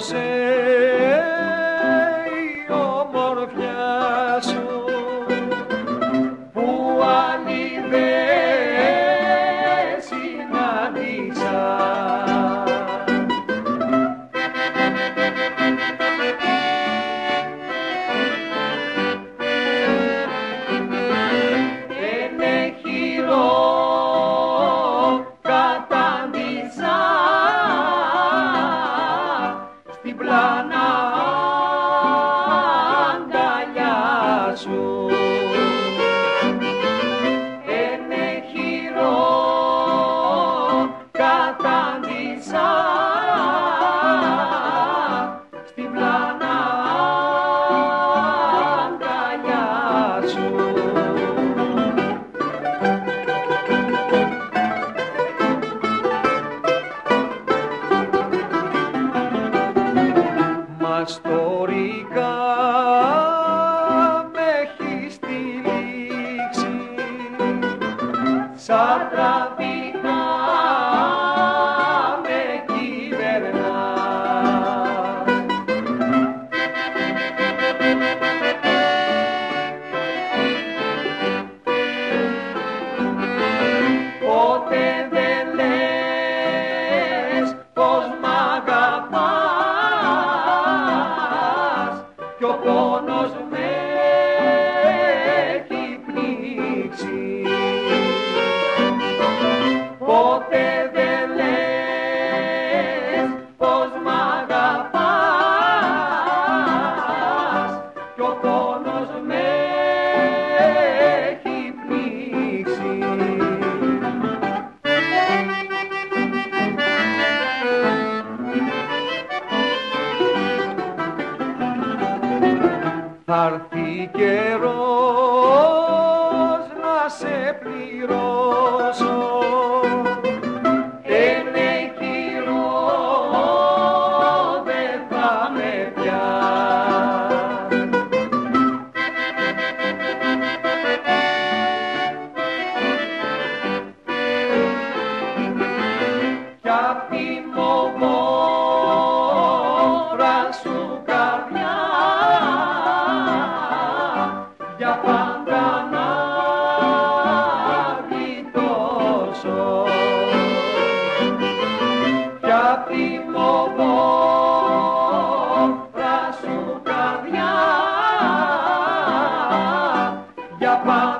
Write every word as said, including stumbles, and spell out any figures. σε η ομορφιά σου που αν είδε συνάντησα. Bye.